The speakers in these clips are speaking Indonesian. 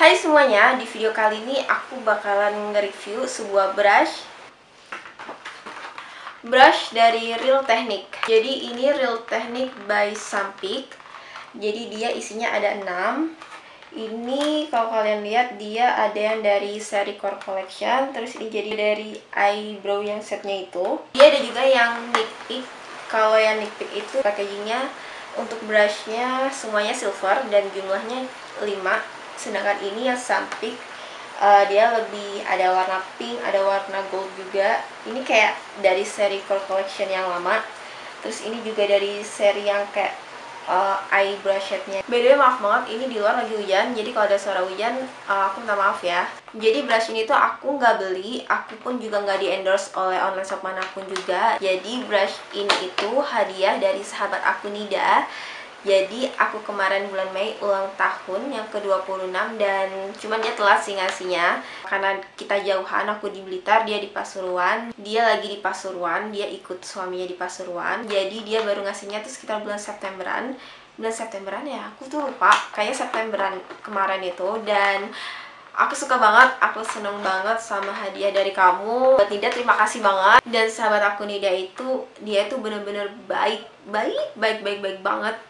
Hai semuanya, di video kali ini aku bakalan nge-review sebuah brush dari Real Techniques. Jadi ini Real Techniques by Sam's Picks. Jadi dia isinya ada 6. Ini kalau kalian lihat dia ada yang dari seri Core Collection, terus ini jadi dari eyebrow yang setnya itu. Dia ada juga yang Nip Pick. Kalau yang Nip Pick itu packagingnya untuk brushnya semuanya silver dan jumlahnya 5. Sedangkan ini yang Sam's Picks dia lebih ada warna pink, ada warna gold juga. Ini kayak dari seri Core Collection yang lama. Terus ini juga dari seri yang kayak eye brush setnya. By the way, maaf banget, ini di luar lagi hujan. Jadi kalau ada suara hujan, aku minta maaf ya. Jadi brush ini tuh aku nggak beli, aku pun juga nggak di endorse oleh online shop manapun juga. Jadi brush ini itu hadiah dari sahabat aku, Nida. Jadi aku kemarin bulan Mei ulang tahun yang ke-26, dan cuman dia telat sih ngasihnya karena kita jauhan. Aku di Blitar, dia di Pasuruan. Dia lagi di Pasuruan, dia ikut suaminya di Pasuruan. Jadi dia baru ngasihnya tuh sekitar bulan Septemberan ya, aku tuh lupa, kayaknya Septemberan kemarin itu. Dan aku suka banget, aku seneng banget sama hadiah dari kamu. Buat Nida, terima kasih banget. Dan sahabat aku Nida itu, dia tuh bener-bener baik banget.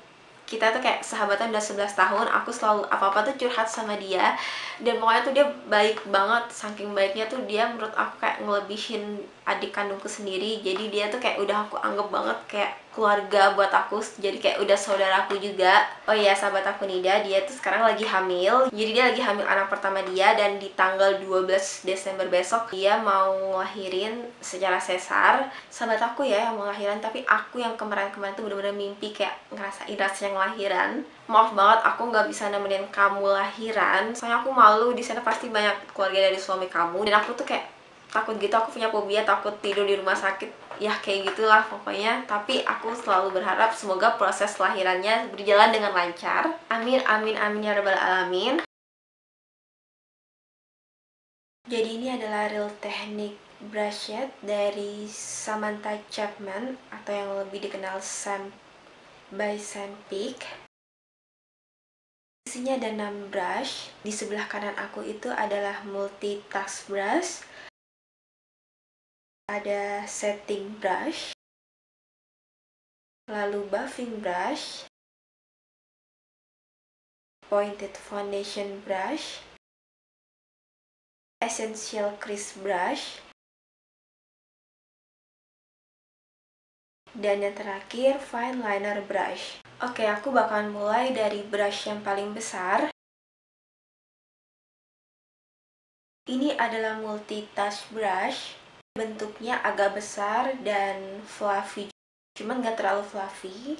Kita tuh kayak sahabatan udah 11 tahun, aku selalu apa-apa tuh curhat sama dia. Dan pokoknya tuh dia baik banget, saking baiknya tuh dia menurut aku kayak ngelebihin adik kandungku sendiri. Jadi dia tuh kayak udah aku anggap banget kayak keluarga buat aku, jadi kayak udah saudaraku juga. Oh iya, sahabat aku Nida, dia tuh sekarang lagi hamil. Jadi dia lagi hamil anak pertama dia, dan di tanggal 12 Desember besok dia mau lahirin secara sesar. Sahabat aku ya yang mau lahiran, tapi aku yang kemarin-kemarin tuh bener-bener mimpi kayak ngerasain rasanya lahiran. Maaf banget aku nggak bisa nemenin kamu lahiran, soalnya aku malu. Di sana pasti banyak keluarga dari suami kamu, dan aku tuh kayak takut gitu. Aku punya fobia takut tidur di rumah sakit, ya kayak gitulah pokoknya. Tapi aku selalu berharap semoga proses lahirannya berjalan dengan lancar. Amin amin amin ya rabbal alamin. Jadi ini adalah Real Techniques brush set dari Samantha Chapman, atau yang lebih dikenal Sam by Sam's Picks. Isinya ada 6 brush. Di sebelah kanan aku itu adalah multitask brush, ada setting brush, lalu buffing brush, pointed foundation brush, essential crease brush, dan yang terakhir fine liner brush. Oke, aku bakalan mulai dari brush yang paling besar. Ini adalah multitask brush. Bentuknya agak besar dan fluffy, cuman nggak terlalu fluffy.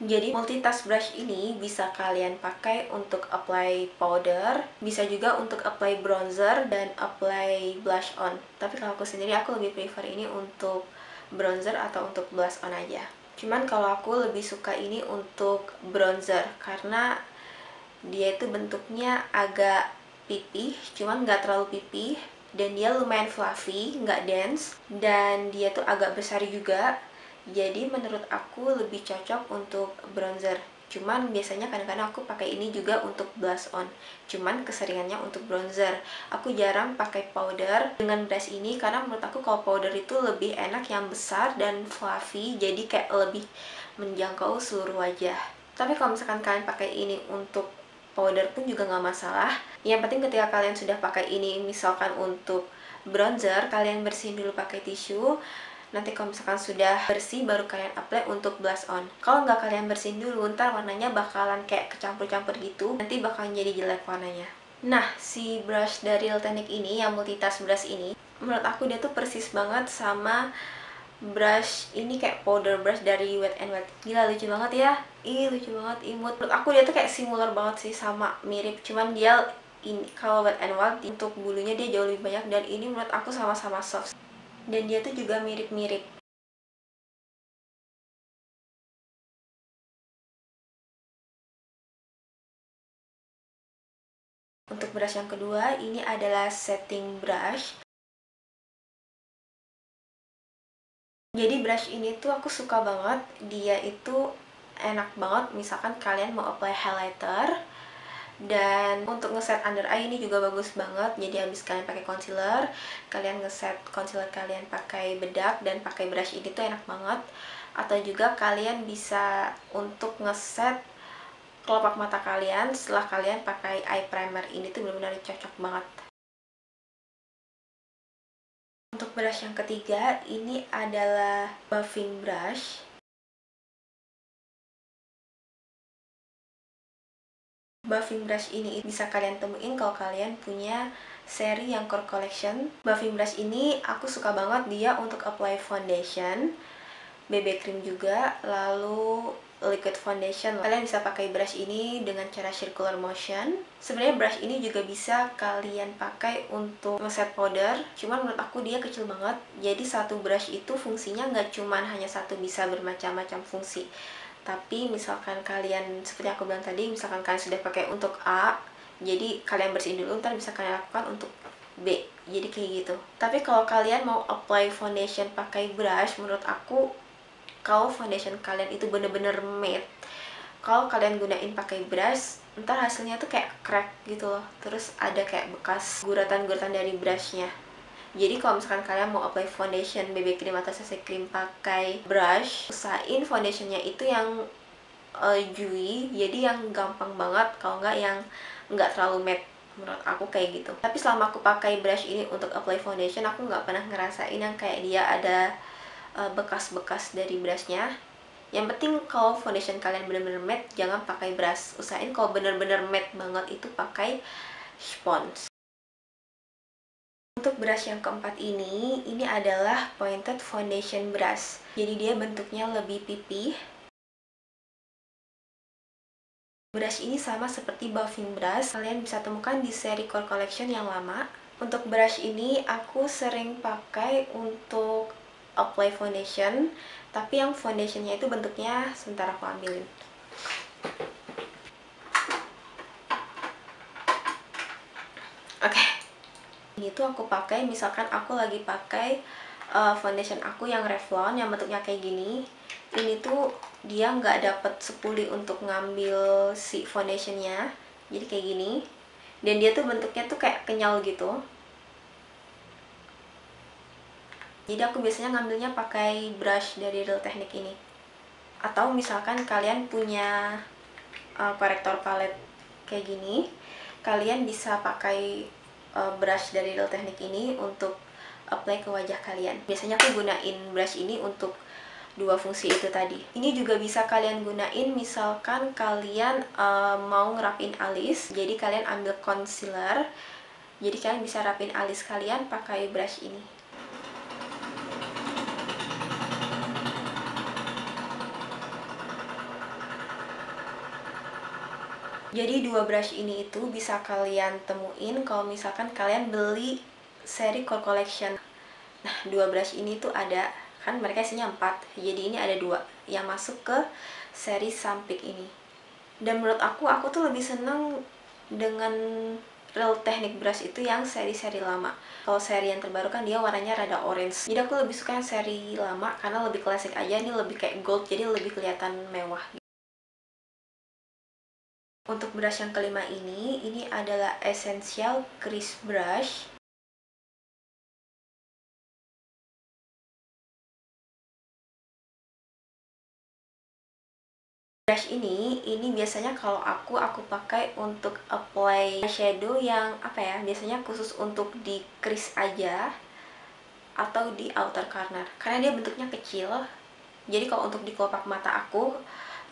Jadi multitask brush ini bisa kalian pakai untuk apply powder, bisa juga untuk apply bronzer dan apply blush on. Tapi kalau aku sendiri, aku lebih prefer ini untuk bronzer atau untuk blush on aja. Cuman kalau aku lebih suka ini untuk bronzer karena dia itu bentuknya agak pipih, cuman nggak terlalu pipih, dan dia lumayan fluffy, nggak dense, dan dia tuh agak besar juga. Jadi menurut aku lebih cocok untuk bronzer. Cuman biasanya kadang-kadang aku pakai ini juga untuk blush on, cuman keseringannya untuk bronzer. Aku jarang pakai powder dengan brush ini karena menurut aku kalau powder itu lebih enak yang besar dan fluffy, jadi kayak lebih menjangkau seluruh wajah. Tapi kalau misalkan kalian pakai ini untuk powder pun juga nggak masalah. Yang penting ketika kalian sudah pakai ini, misalkan untuk bronzer, kalian bersihin dulu pakai tisu. Nanti kalau misalkan sudah bersih, baru kalian apply untuk blush on. Kalau nggak kalian bersihin dulu, ntar warnanya bakalan kayak kecampur-campur gitu, nanti bakalan jadi jelek warnanya. Nah, si brush dari Real Techniques ini, yang multitask brush ini, menurut aku dia tuh persis banget sama brush ini kayak powder brush dari Wet n Wild. Gila, lucu banget ya. Ih, lucu banget, imut. Menurut aku dia tuh kayak similar banget sih, sama, mirip. Cuman dia ini, kalau Wet n Wild untuk bulunya dia jauh lebih banyak, dan ini menurut aku sama-sama soft, dan dia tuh juga mirip-mirip. Untuk brush yang kedua, ini adalah setting brush. Jadi brush ini tuh aku suka banget, dia itu enak banget. Misalkan kalian mau apply highlighter, Dan untuk ngeset under eye ini juga bagus banget. Jadi habis kalian pakai concealer, kalian ngeset concealer kalian pakai bedak dan pakai brush ini tuh enak banget. Atau juga kalian bisa untuk ngeset kelopak mata kalian setelah kalian pakai eye primer ini tuh benar-benar cocok banget. Untuk brush yang ketiga ini adalah buffing brush. Buffing brush ini bisa kalian temuin kalau kalian punya seri yang core collection. Buffing brush ini aku suka banget, dia untuk apply foundation, BB cream juga, lalu liquid foundation. Kalian bisa pakai brush ini dengan cara circular motion. Sebenarnya brush ini juga bisa kalian pakai untuk ngeset powder, cuman menurut aku dia kecil banget. Jadi satu brush itu fungsinya nggak cuman hanya satu, bisa bermacam-macam fungsi. Tapi misalkan kalian, seperti aku bilang tadi, misalkan kalian sudah pakai untuk A, jadi kalian bersihin dulu, ntar bisa kalian lakukan untuk B, jadi kayak gitu. Tapi kalau kalian mau apply foundation pakai brush, menurut aku kalau foundation kalian itu bener-bener matte, kalau kalian gunain pakai brush, ntar hasilnya tuh kayak crack gitu loh, terus ada kayak bekas guratan-guratan dari brushnya. Jadi kalau misalkan kalian mau apply foundation, BB cream atau CC cream pakai brush, usahain foundationnya itu yang dewy, jadi yang gampang banget, kalau nggak yang nggak terlalu matte. Menurut aku kayak gitu. Tapi selama aku pakai brush ini untuk apply foundation, aku nggak pernah ngerasain yang kayak dia ada bekas-bekas dari brushnya. Yang penting kalau foundation kalian bener-bener matte, jangan pakai brush. Usahain kalau bener-bener matte banget itu pakai sponge. Untuk brush yang keempat ini adalah pointed foundation brush. Jadi dia bentuknya lebih pipih. Brush ini sama seperti buffing brush, kalian bisa temukan di seri core collection yang lama. Untuk brush ini aku sering pakai untuk apply foundation, tapi yang foundationnya itu bentuknya, sebentar aku ambilin. Oke. Ini tuh aku pakai, misalkan aku lagi pakai foundation aku yang Revlon yang bentuknya kayak gini. Ini tuh dia nggak dapet sepuli untuk ngambil si foundationnya, jadi kayak gini. Dan dia tuh bentuknya tuh kayak kenyal gitu. Jadi aku biasanya ngambilnya pakai brush dari Real Techniques ini. Atau misalkan kalian punya korektor palet kayak gini, kalian bisa pakai brush dari Real Techniques ini untuk apply ke wajah kalian. Biasanya aku gunain brush ini untuk dua fungsi itu tadi. Ini juga bisa kalian gunain misalkan kalian mau ngerapin alis. Jadi kalian ambil concealer, jadi kalian bisa rapin alis kalian pakai brush ini. Jadi dua brush ini itu bisa kalian temuin kalau misalkan kalian beli seri core collection. Nah, dua brush ini tuh ada, kan mereka isinya 4, jadi ini ada 2 yang masuk ke seri Sam's Picks ini. Dan menurut aku tuh lebih seneng dengan Real Techniques brush itu yang seri-seri lama. Kalau seri yang terbaru kan dia warnanya rada orange, jadi aku lebih suka yang seri lama karena lebih klasik aja. Ini lebih kayak gold, jadi lebih kelihatan mewah. Untuk brush yang kelima ini adalah Essential Crease Brush. Brush ini biasanya kalau aku pakai untuk apply eyeshadow yang apa ya, biasanya khusus untuk di crease aja atau di outer corner. Karena dia bentuknya kecil, jadi kalau untuk di kelopak mata aku,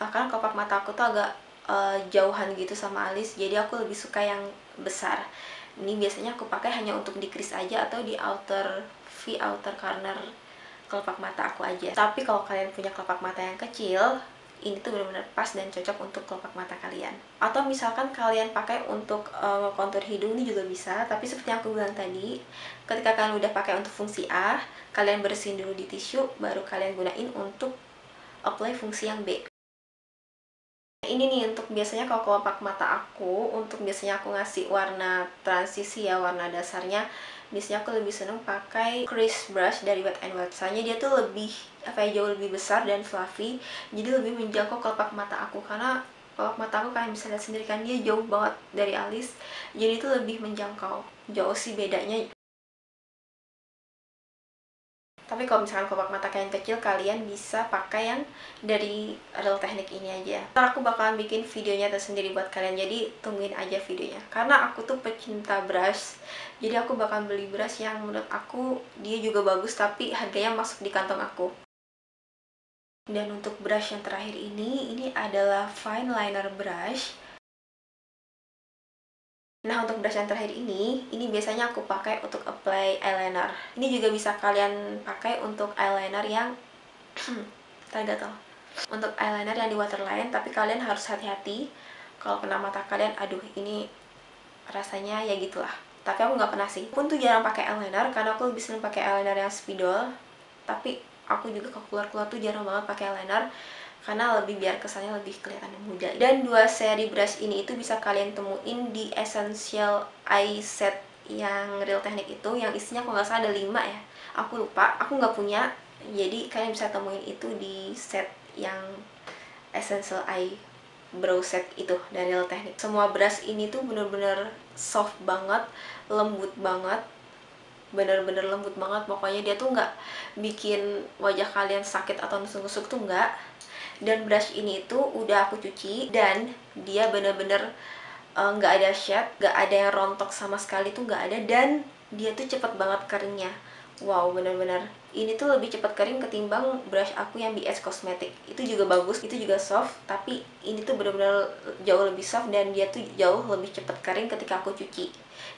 karena kelopak mata aku tuh agak jauhan gitu sama alis, jadi aku lebih suka yang besar. Ini biasanya aku pakai hanya untuk di crease aja atau di outer V, outer corner kelopak mata aku aja. Tapi kalau kalian punya kelopak mata yang kecil, ini tuh benar-benar pas dan cocok untuk kelopak mata kalian. Atau misalkan kalian pakai untuk kontur hidung, ini juga bisa. Tapi seperti yang aku bilang tadi, ketika kalian udah pakai untuk fungsi A, kalian bersihin dulu di tisu, baru kalian gunain untuk apply fungsi yang B. Ini nih untuk biasanya kalau kelopak mata aku, untuk biasanya aku ngasih warna transisi ya, warna dasarnya. Biasanya aku lebih seneng pakai crease brush dari Wet n Wild. Soalnya dia tuh lebih, jauh lebih besar dan fluffy, jadi lebih menjangkau kelopak mata aku. Karena pelok mata aku, kalian bisa lihat sendiri kan, dia jauh banget dari alis, jadi itu lebih menjangkau. Jauh sih bedanya. Tapi kalau misalkan kelopak mata kalian kecil, kalian bisa pakai yang dari Real Techniques ini aja. Ntar aku bakalan bikin videonya tersendiri buat kalian, jadi tungguin aja videonya. Karena aku tuh pecinta brush, jadi aku bakalan beli brush yang menurut aku dia juga bagus, tapi harganya masuk di kantong aku. Dan untuk brush yang terakhir ini adalah fine liner brush. Nah, untuk brush yang terakhir ini biasanya aku pakai untuk apply eyeliner. Ini juga bisa kalian pakai untuk eyeliner yang untuk eyeliner yang di waterline, tapi kalian harus hati-hati kalau kena mata kalian. Aduh, ini rasanya ya gitulah. Tapi aku nggak pernah sih. Aku tuh jarang pakai eyeliner karena aku lebih sering pakai eyeliner yang spidol. Tapi aku juga kalau keluar-keluar tuh jarang banget pakai eyeliner, karena lebih biar kesannya lebih kelihatan muda. Dan dua seri brush ini itu bisa kalian temuin di Essential Eye Set yang Real Techniques itu, yang isinya kalau nggak salah ada 5 ya, aku lupa, aku nggak punya. Jadi kalian bisa temuin itu di set yang Essential Eye Brow Set itu dari Real Techniques. Semua brush ini tuh bener-bener soft banget, lembut banget, bener-bener lembut banget. Pokoknya dia tuh nggak bikin wajah kalian sakit atau nusuk-nusuk, tuh nggak. Dan brush ini itu udah aku cuci, dan dia bener-bener nggak ada shade, nggak ada yang rontok sama sekali, tuh nggak ada. Dan dia tuh cepet banget keringnya. Wow, bener-bener ini tuh lebih cepet kering ketimbang brush aku yang BS Cosmetics. Itu juga bagus, itu juga soft, tapi ini tuh bener-bener jauh lebih soft, dan dia tuh jauh lebih cepet kering ketika aku cuci.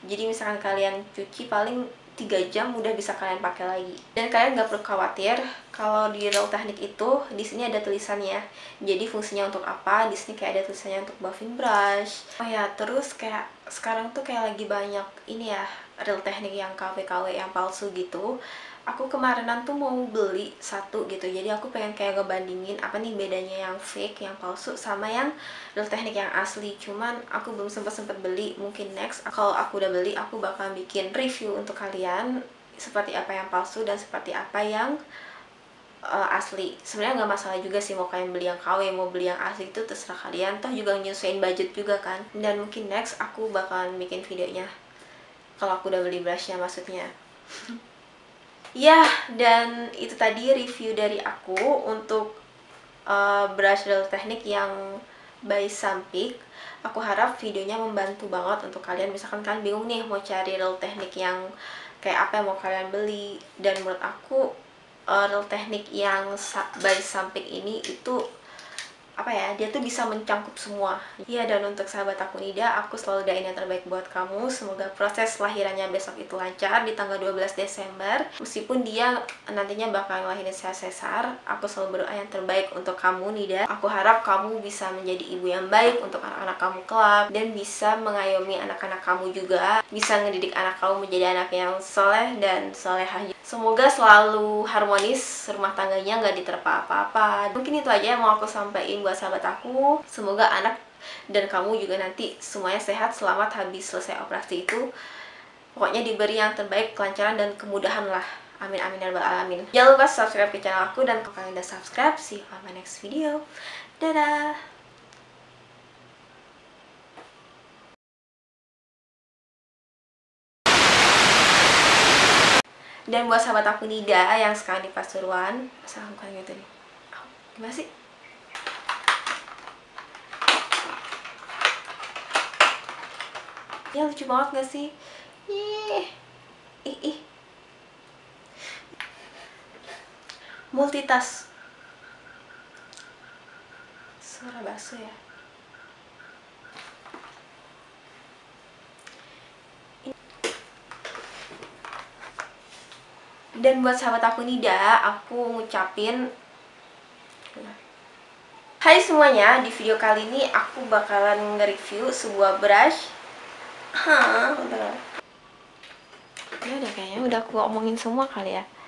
Jadi misalkan kalian cuci paling 3 jam udah bisa kalian pakai lagi. Dan kalian nggak perlu khawatir kalau di Real Techniques itu di sini ada tulisannya. Jadi fungsinya untuk apa? Di sini kayak ada tulisannya untuk buffing brush. Oh ya, terus kayak sekarang tuh kayak lagi banyak ini ya Real Techniques yang KW-KW yang palsu gitu. Aku kemarinan tuh mau beli satu gitu. Jadi aku pengen kayak ngebandingin apa nih bedanya yang fake, yang palsu sama yang Real Techniques yang asli. Cuman aku belum sempet beli. Mungkin next kalau aku udah beli, aku bakal bikin review untuk kalian seperti apa yang palsu dan seperti apa yang asli. Sebenarnya nggak masalah juga sih, mau kalian beli yang KW, mau beli yang asli, itu terserah kalian. Toh juga nyusahin budget juga kan. Dan mungkin next aku bakalan bikin videonya kalau aku udah beli brushnya maksudnya. Ya, dan itu tadi review dari aku untuk brush Real Techniques yang by Sam's Picks. Aku harap videonya membantu banget untuk kalian. Misalkan kalian bingung nih mau cari Real Techniques yang kayak apa yang mau kalian beli. Dan menurut aku Real Techniques yang by Sam's Picks ini itu apa ya, dia tuh bisa mencangkup semua. Iya, dan untuk sahabat aku Nida, aku selalu doain yang terbaik buat kamu. Semoga proses lahirannya besok itu lancar di tanggal 12 Desember. Meskipun dia nantinya bakal ngelahirin secara sesar, aku selalu berdoa yang terbaik untuk kamu Nida. Aku harap kamu bisa menjadi ibu yang baik untuk anak-anak kamu kelak, dan bisa mengayomi anak-anak kamu juga, bisa ngedidik anak kamu menjadi anak yang soleh dan solehah. Semoga selalu harmonis rumah tangganya, nggak diterpa apa-apa. Mungkin itu aja yang mau aku sampaikan buat sahabat aku. Semoga anak dan kamu juga nanti semuanya sehat, selamat habis selesai operasi itu. Pokoknya diberi yang terbaik, kelancaran dan kemudahan lah. Amin amin ya rabbal alamin. Jangan lupa subscribe ke channel aku, dan kalau kalian udah subscribe, see you on my next video. Dadah. Dan buat sahabat aku Nida yang sekarang di Pasuruan, assalamualaikum warahmatullahi wabarakatuh. Gimana sih? Ya lucu banget gak sih? Ih. Multitask. Suara baso ya. Dan buat sahabat aku Nida, aku ngucapin hai semuanya. Di video kali ini aku bakalan nge-review sebuah brush. Udah kayaknya udah aku omongin semua kali ya.